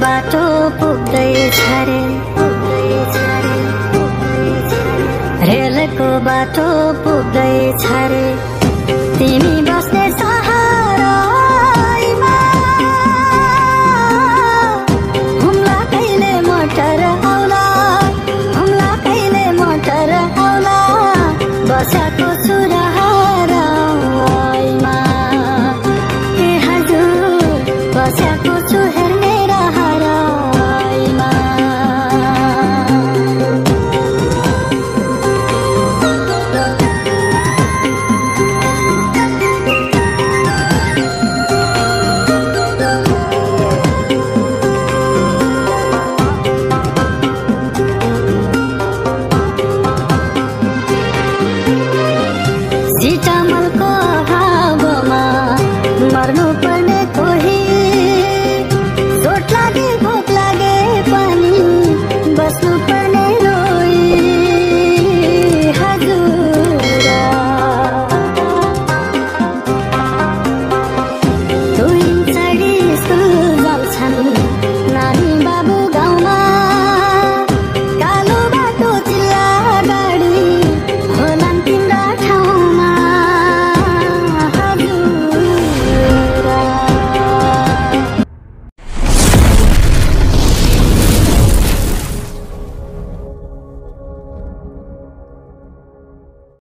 बात